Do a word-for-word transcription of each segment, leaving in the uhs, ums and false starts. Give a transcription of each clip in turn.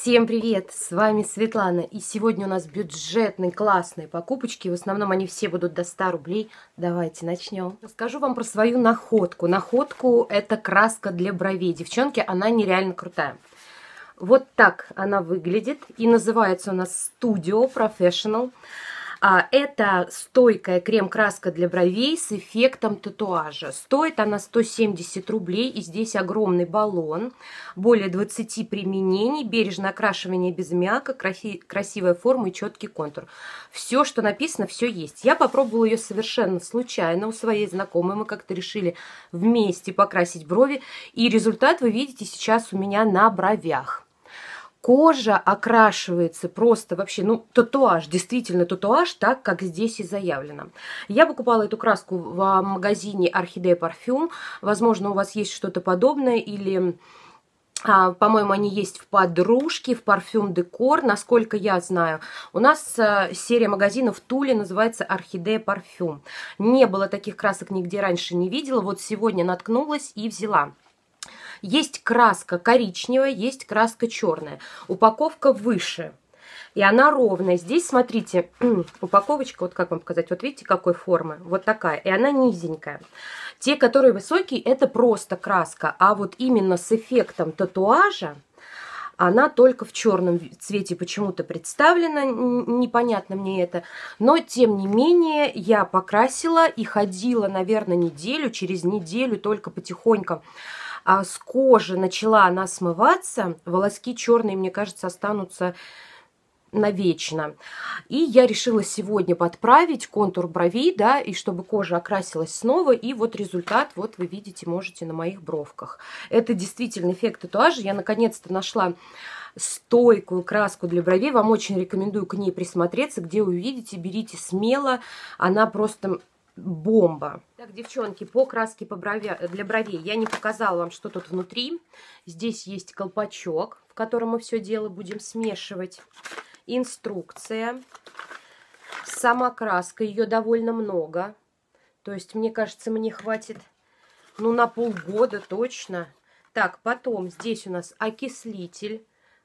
Всем привет! С вами Светлана, и сегодня у нас бюджетные классные покупочки, в основном они все будут до ста рублей. Давайте начнем. Расскажу вам про свою находку. Находку — это краска для бровей. Девчонки, она нереально крутая. Вот так она выглядит, и называется у нас Studio Professional. Это стойкая крем-краска для бровей с эффектом татуажа. Стоит она сто семьдесят рублей, и здесь огромный баллон, более двадцати применений, бережное окрашивание без мяка, красивая форма и четкий контур. Все, что написано, все есть. Я попробовала ее совершенно случайно у своей знакомой. Мы как-то решили вместе покрасить брови, и результат вы видите сейчас у меня на бровях. Кожа окрашивается просто вообще, ну, татуаж, действительно татуаж, так, как здесь и заявлено. Я покупала эту краску в магазине Орхидея Парфюм. Возможно, у вас есть что-то подобное, или, по-моему, они есть в Подружке, в Парфюм Декор, насколько я знаю. У нас серия магазинов в Туле называется Орхидея Парфюм. Не было таких красок нигде раньше, не видела, вот сегодня наткнулась и взяла. Есть краска коричневая, есть краска черная. Упаковка выше, и она ровная. Здесь, смотрите, упаковочка, вот как вам показать, вот видите, какой формы, вот такая, и она низенькая. Те, которые высокие, это просто краска, а вот именно с эффектом татуажа она только в черном цвете почему-то представлена, непонятно мне это. Но, тем не менее, я покрасила и ходила, наверное, неделю, через неделю только потихоньку. А с кожи начала она смываться, волоски черные, мне кажется, останутся навечно. И я решила сегодня подправить контур бровей, да, и чтобы кожа окрасилась снова, и вот результат, вот вы видите, можете на моих бровках. Это действительно эффект татуажа, я наконец-то нашла стойкую краску для бровей, вам очень рекомендую к ней присмотреться, где увидите, берите смело, она просто... бомба. Так, девчонки, по краске по брови, для бровей я не показала вам, что тут внутри. Здесь есть колпачок, в котором мы все дело будем смешивать. Инструкция. Сама краска, ее довольно много. То есть, мне кажется, мне хватит, ну, на полгода точно. Так, потом здесь у нас окислитель.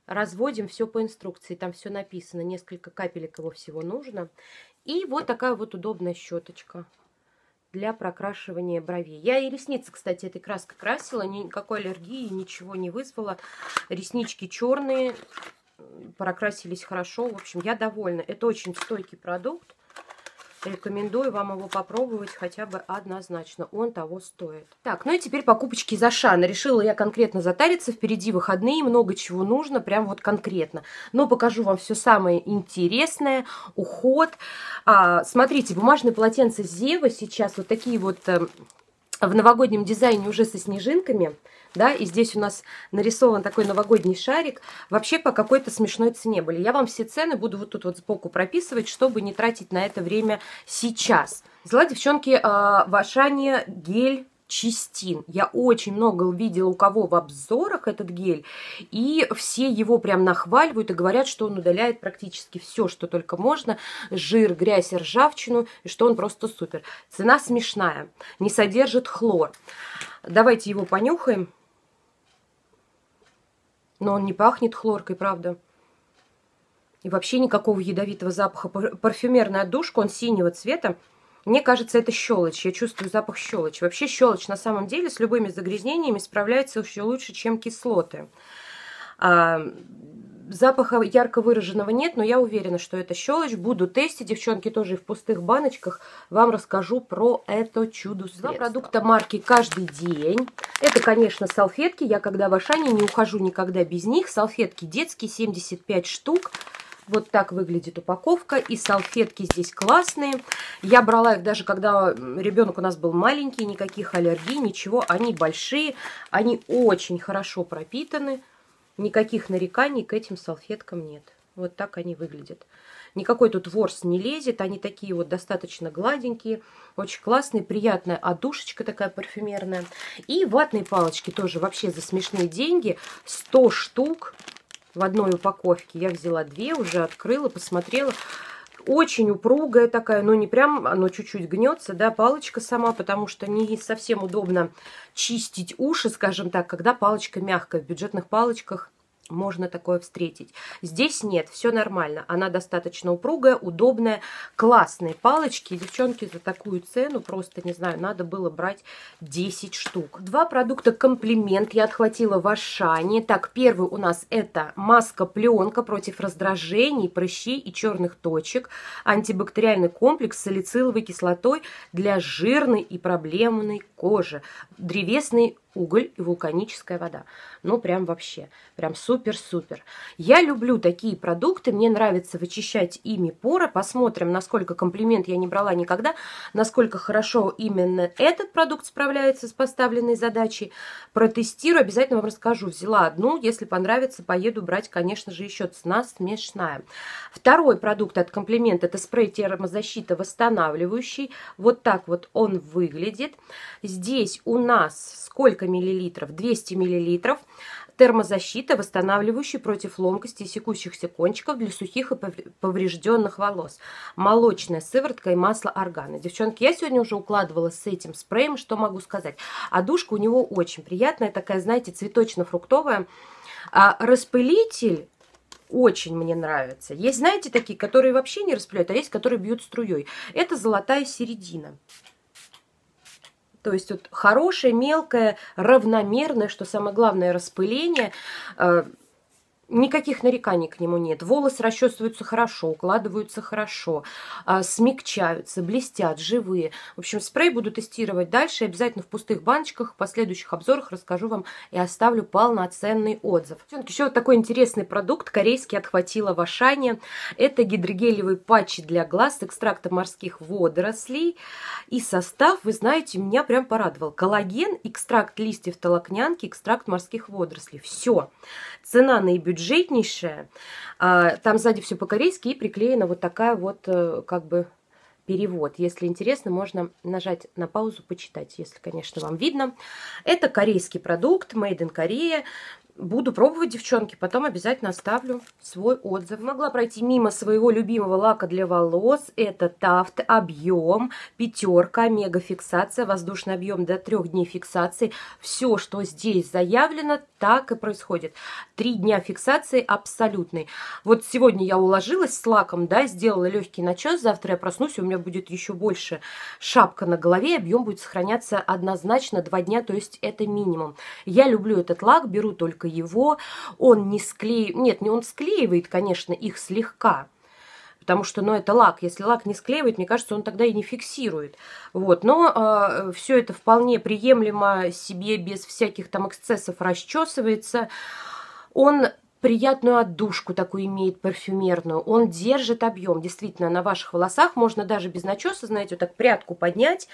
Разводим все по инструкции, там все написано. Несколько капелек его всего нужно. И вот такая вот удобная щеточка для прокрашивания бровей. Я и ресницы, кстати, этой краской красила, никакой аллергии, ничего не вызвала. Реснички черные, прокрасились хорошо. В общем, я довольна. Это очень стойкий продукт. Рекомендую вам его попробовать хотя бы однозначно. Он того стоит. Так, ну и теперь покупочки из Ашана. Решила я конкретно затариться. Впереди выходные, много чего нужно, прям вот конкретно. Но покажу вам все самое интересное. Уход. А, смотрите, бумажные полотенца Зева сейчас вот такие вот... в новогоднем дизайне уже со снежинками, да, и здесь у нас нарисован такой новогодний шарик. Вообще по какой-то смешной цене были. Я вам все цены буду вот тут вот сбоку прописывать, чтобы не тратить на это время сейчас. Взяла, девчонки, в Ашане гель Чистин. Я очень много видела, у кого в обзорах этот гель, и все его прям нахваливают и говорят, что он удаляет практически все, что только можно, жир, грязь, ржавчину, и что он просто супер. Цена смешная, не содержит хлор. Давайте его понюхаем. Но он не пахнет хлоркой, правда. И вообще никакого ядовитого запаха. Парфюмерная отдушка, он синего цвета. Мне кажется, это щелочь. Я чувствую запах щелочи. Вообще щелочь на самом деле с любыми загрязнениями справляется еще лучше, чем кислоты. А, запаха ярко выраженного нет, но я уверена, что это щелочь. Буду тестить, девчонки, тоже и в пустых баночках. Вам расскажу про это чудо-средство. Два продукта марки «Каждый день». Это, конечно, салфетки. Я когда в Ашане, не ухожу никогда без них. Салфетки детские, семьдесят пять штук. Вот так выглядит упаковка, и салфетки здесь классные. Я брала их даже, когда ребенок у нас был маленький, никаких аллергий, ничего. Они большие, они очень хорошо пропитаны, никаких нареканий к этим салфеткам нет. Вот так они выглядят. Никакой тут ворс не лезет, они такие вот достаточно гладенькие, очень классные, приятная одушечка такая парфюмерная. И ватные палочки тоже вообще за смешные деньги, сто штук. В одной упаковке я взяла две, уже открыла, посмотрела. Очень упругая такая, но не прям, оно чуть-чуть гнется, да, палочка сама, потому что не совсем удобно чистить уши, скажем так, когда палочка мягкая. В бюджетных палочках можно такое встретить. Здесь нет, все нормально. Она достаточно упругая, удобная, классные палочки. Девчонки, за такую цену, просто, не знаю, надо было брать десять штук. Два продукта «Комплимент» я отхватила в Ашане. Так, первый у нас это маска-пленка против раздражений, прыщей и черных точек. Антибактериальный комплекс с салициловой кислотой для жирной и проблемной кожи. Древесный уголь и вулканическая вода. Ну, прям вообще, прям супер-супер. Я люблю такие продукты, мне нравится вычищать ими поры. Посмотрим, насколько «Комплимент» я не брала никогда, насколько хорошо именно этот продукт справляется с поставленной задачей. Протестирую, обязательно вам расскажу. Взяла одну, если понравится, поеду брать, конечно же, еще, цена смешная. Второй продукт от «Комплимент» это спрей термозащита восстанавливающий. Вот так вот он выглядит. Здесь у нас сколько миллилитров? двести миллилитров. Термозащита, восстанавливающая против ломкости и секущихся кончиков для сухих и поврежденных волос. Молочная сыворотка и масло органа. Девчонки, я сегодня уже укладывала с этим спреем, что могу сказать. А душка у него очень приятная, такая, знаете, цветочно-фруктовая. А распылитель очень мне нравится. Есть, знаете, такие, которые вообще не распыляют, а есть, которые бьют струей. Это золотая середина. То есть вот хорошее, мелкое, равномерное, что самое главное, распыление. Э, никаких нареканий к нему нет. Волосы расчесываются хорошо, укладываются хорошо, э, смягчаются, блестят, живые. В общем, спрей буду тестировать дальше. Обязательно в пустых баночках, в последующих обзорах расскажу вам и оставлю полноценный отзыв. Еще вот такой интересный продукт, корейский, отхватила в Ашане. Это гидрогелевый патч для глаз с экстрактом морских водорослей. И состав, вы знаете, меня прям порадовал. Коллаген, экстракт листьев толокнянки, экстракт морских водорослей. Все. Цена наибюджетнейшая. Там сзади все по-корейски и приклеена вот такая вот, как бы, перевод. Если интересно, можно нажать на паузу, почитать, если, конечно, вам видно. Это корейский продукт, Made in Korea. Буду пробовать, девчонки, потом обязательно оставлю свой отзыв. Могла пройти мимо своего любимого лака для волос. Это Тафт, объем, пятерка, омега-фиксация, воздушный объем до трех дней фиксации. Все, что здесь заявлено, так и происходит. Три дня фиксации абсолютной. Вот сегодня я уложилась с лаком, да, сделала легкий начес, завтра я проснусь, и у меня будет еще больше шапка на голове, объем будет сохраняться однозначно два дня, то есть это минимум. Я люблю этот лак, беру только его, он не склеивает, нет, не он склеивает, конечно, их слегка, потому что, ну, это лак, если лак не склеивает, мне кажется, он тогда и не фиксирует, вот, но э, все это вполне приемлемо себе, без всяких там эксцессов расчесывается, он приятную отдушку такую имеет парфюмерную, он держит объем, действительно, на ваших волосах можно даже без начеса, знаете, вот так прядку поднять,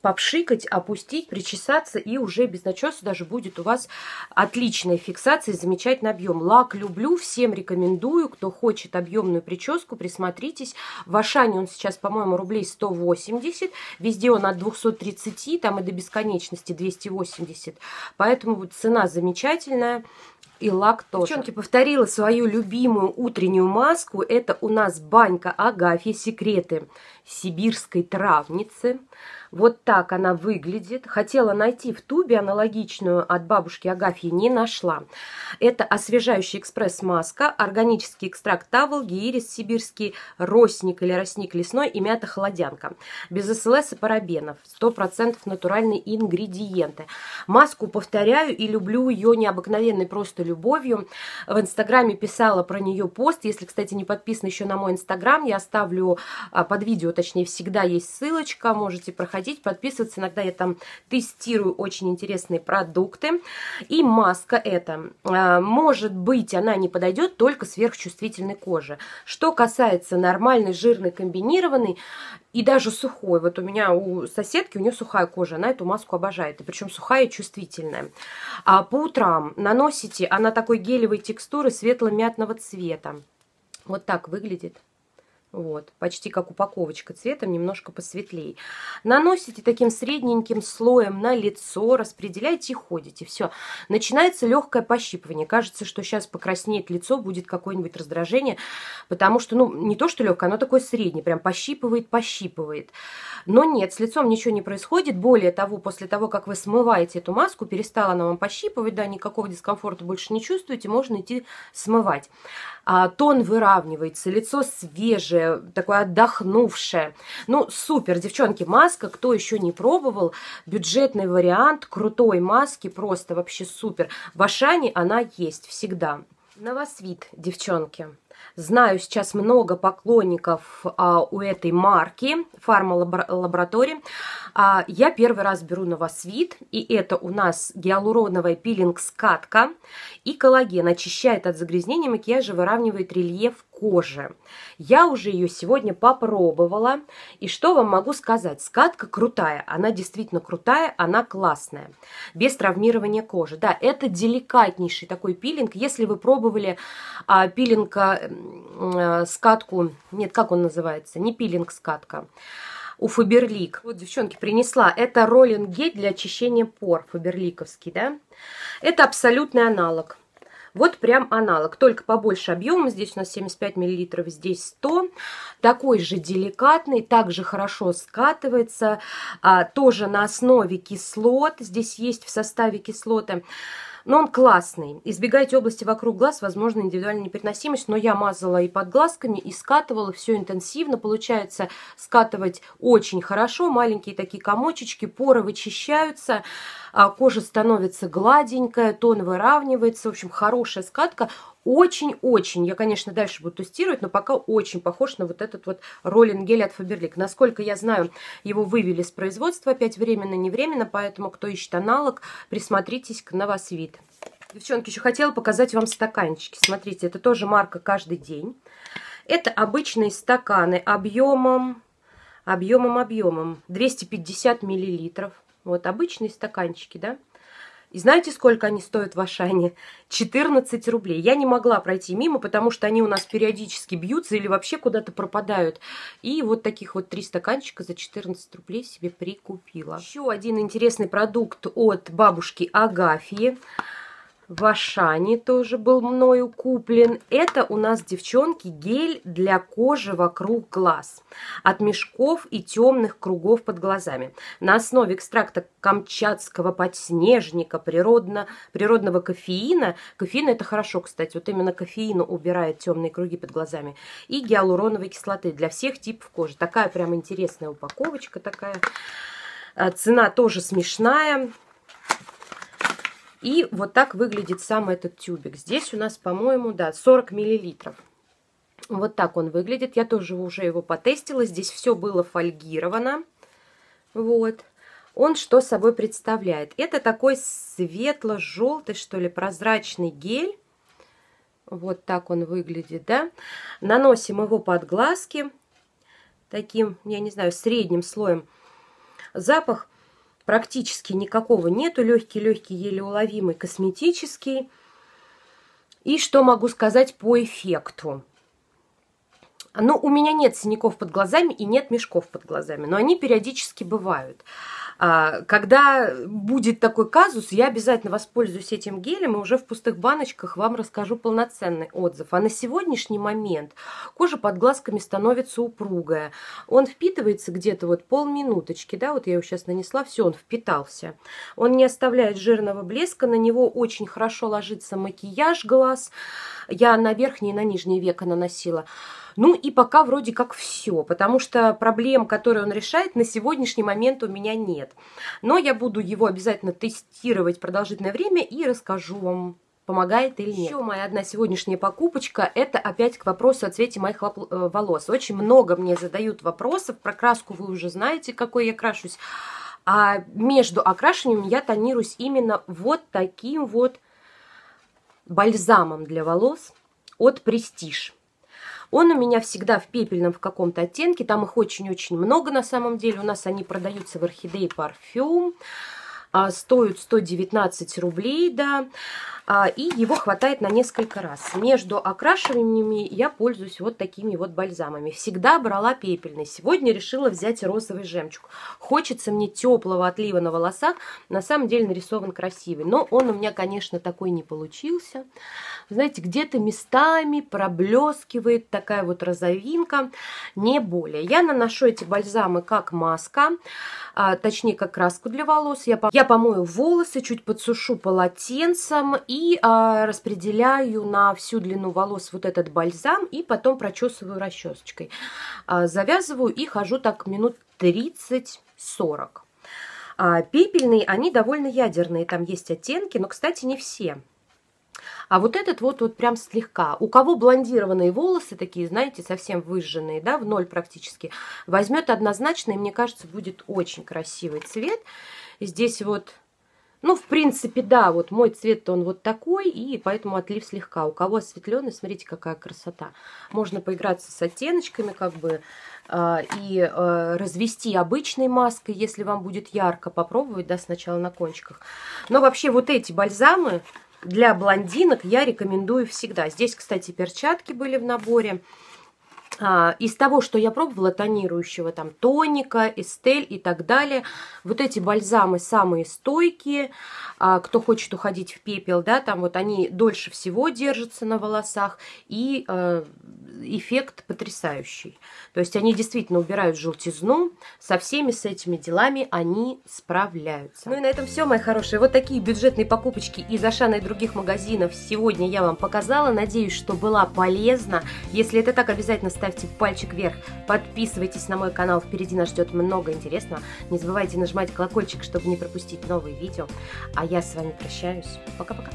попшикать, опустить, причесаться, и уже без начеса даже будет у вас отличная фиксация, замечательный объем. Лак люблю, всем рекомендую, кто хочет объемную прическу, присмотритесь. В Ашане он сейчас, по-моему, рублей сто восемьдесят, везде он от двухсот тридцати, там и до бесконечности двести восемьдесят, поэтому вот цена замечательная. И лак тоже. Девчонки, повторила свою любимую утреннюю маску. Это у нас банька Агафья. Секреты сибирской травницы. Вот так она выглядит. Хотела найти в тубе аналогичную от бабушки Агафьи, не нашла. Это освежающая экспресс-маска, органический экстракт таволги, ирис сибирский, росник или росник лесной и мята-холодянка. Без СЛС и парабенов. сто процентов натуральные ингредиенты. Маску повторяю и люблю ее необыкновенной просто любовью. любовью. В Инстаграме писала про нее пост. Если, кстати, не подписаны еще на мой Инстаграм, я оставлю под видео, точнее, всегда есть ссылочка, можете проходить, подписываться. Иногда я там тестирую очень интересные продукты. И маска эта, может быть, она не подойдет только сверхчувствительной коже. Что касается нормальной, жирной, комбинированной и даже сухой. Вот у меня у соседки, у нее сухая кожа, она эту маску обожает. И причем сухая и чувствительная. А по утрам наносите, она такой гелевой текстуры светло-мятного цвета. Вот так выглядит. Вот, почти как упаковочка цветом, немножко посветлее. Наносите таким средненьким слоем на лицо, распределяйте и ходите. Все, начинается легкое пощипывание. Кажется, что сейчас покраснеет лицо, будет какое-нибудь раздражение, потому что, ну, не то что легкое, оно такое среднее, прям пощипывает, пощипывает. Но нет, с лицом ничего не происходит. Более того, после того, как вы смываете эту маску, перестала она вам пощипывать, да, никакого дискомфорта больше не чувствуете, можно идти смывать. А, тон выравнивается, лицо свежее, такое отдохнувшее. Ну, супер, девчонки, маска, кто еще не пробовал, бюджетный вариант крутой маски, просто вообще супер. В Ашане она есть всегда. Новосвит, девчонки. Знаю, сейчас много поклонников а, у этой марки, фарма-лаборатории. А, я первый раз беру Новосвит, и это у нас гиалуроновая пилинг-скатка и коллаген. Очищает от загрязнения макияжа, выравнивает рельеф кожи. Я уже ее сегодня попробовала, и что вам могу сказать? Скатка крутая, она действительно крутая, она классная, без травмирования кожи. Да, это деликатнейший такой пилинг. Если вы пробовали а, пилинг скатку, нет, как он называется, не пилинг-скатка, у Фаберлик. Вот, девчонки, принесла. Это роллинг-гель для очищения пор, фаберликовский, да? Это абсолютный аналог. Вот прям аналог, только побольше объема. Здесь у нас семьдесят пять миллилитров, здесь сто. Такой же деликатный, также хорошо скатывается. А, тоже на основе кислот. Здесь есть в составе кислоты. Но он классный. Избегайте области вокруг глаз, возможно, индивидуальная непереносимость, но я мазала и под глазками, и скатывала, все интенсивно. Получается скатывать очень хорошо. Маленькие такие комочечки, поры вычищаются, кожа становится гладенькая, тон выравнивается. В общем, хорошая скатка. Очень-очень, я, конечно, дальше буду тестировать, но пока очень похож на вот этот вот роллинг-гель от Фаберлик. Насколько я знаю, его вывели с производства, опять временно, не временно, поэтому, кто ищет аналог, присмотритесь к Новосвит. Девчонки, еще хотела показать вам стаканчики. Смотрите, это тоже марка «Каждый день». Это обычные стаканы объемом, объемом, объемом, двести пятьдесят миллилитров. Вот, обычные стаканчики, да? И знаете, сколько они стоят в Ашане? четырнадцать рублей. Я не могла пройти мимо, потому что они у нас периодически бьются или вообще куда-то пропадают. И вот таких вот три стаканчика за четырнадцать рублей себе прикупила. Еще один интересный продукт от бабушки Агафьи. В Ашане тоже был мною куплен. Это у нас, девчонки, гель для кожи вокруг глаз. От мешков и темных кругов под глазами. На основе экстракта камчатского подснежника, природно, природного кофеина. Кофеин это хорошо, кстати. Вот именно кофеин убирает темные круги под глазами. И гиалуроновой кислоты для всех типов кожи. Такая прям интересная упаковочка такая. Цена тоже смешная. И вот так выглядит сам этот тюбик. Здесь у нас, по-моему, да, сорок миллилитров. Вот так он выглядит. Я тоже уже его потестила. Здесь все было фольгировано. Вот. Он что собой представляет? Это такой светло-желтый, что ли, прозрачный гель. Вот так он выглядит, да. Наносим его под глазки. Таким, я не знаю, средним слоем. Запах практически никакого нету, легкий-легкий, еле уловимый, косметический. И что могу сказать по эффекту? Ну, у меня нет синяков под глазами и нет мешков под глазами, но они периодически бывают. Когда будет такой казус, я обязательно воспользуюсь этим гелем и уже в пустых баночках вам расскажу полноценный отзыв. А на сегодняшний момент кожа под глазками становится упругая. Он впитывается где-то вот полминуточки, да, вот я его сейчас нанесла, все, он впитался. Он не оставляет жирного блеска, на него очень хорошо ложится макияж глаз. Я на верхние и на нижние века наносила. Ну и пока вроде как все, потому что проблем, которые он решает, на сегодняшний момент у меня нет. Но я буду его обязательно тестировать продолжительное время и расскажу вам, помогает или нет. Еще моя одна сегодняшняя покупочка, это опять к вопросу о цвете моих волос. Очень много мне задают вопросов, про краску вы уже знаете, какой я крашусь. А между окрашиванием я тонируюсь именно вот таким вот бальзамом для волос от Prestige. Он у меня всегда в пепельном в каком-то оттенке, там их очень-очень много на самом деле. У нас они продаются в Орхидее Парфюм, а, стоит сто девятнадцать рублей, да, а, и его хватает на несколько раз. Между окрашиваниями я пользуюсь вот такими вот бальзамами. Всегда брала пепельный, сегодня решила взять розовый жемчуг. Хочется мне теплого отлива на волосах, на самом деле нарисован красивый, но он у меня, конечно, такой не получился. Знаете, где-то местами проблескивает такая вот розовинка, не более. Я наношу эти бальзамы как маска, а, точнее, как краску для волос. Я, я помою волосы, чуть подсушу полотенцем и а, распределяю на всю длину волос вот этот бальзам и потом прочесываю расчесочкой. А, завязываю и хожу так минут тридцать-сорок. А, пепельные, они довольно ядерные, там есть оттенки, но, кстати, не все. А вот этот вот, вот прям слегка. У кого блондированные волосы такие, знаете, совсем выжженные, да, в ноль практически, возьмет однозначно, и мне кажется, будет очень красивый цвет. Здесь вот, ну, в принципе, да, вот мой цвет-то он вот такой, и поэтому отлив слегка. У кого осветленный, смотрите, какая красота. Можно поиграться с оттеночками, как бы, и развести обычной маской, если вам будет ярко, попробовать, да, сначала на кончиках. Но вообще вот эти бальзамы для блондинок я рекомендую всегда. Здесь, кстати, перчатки были в наборе. Из того, что я пробовала, тонирующего там тоника, эстель и так далее, вот эти бальзамы самые стойкие. Кто хочет уходить в пепел, да, там вот они дольше всего держатся на волосах, и эффект потрясающий. То есть они действительно убирают желтизну, со всеми с этими делами они справляются. Ну и на этом все, мои хорошие. Вот такие бюджетные покупочки из Ашана и других магазинов сегодня я вам показала. Надеюсь, что была полезна. Если это так, обязательно ставьте пальчик вверх, подписывайтесь на мой канал, впереди нас ждет много интересного. Не забывайте нажимать колокольчик, чтобы не пропустить новые видео. А я с вами прощаюсь. Пока-пока.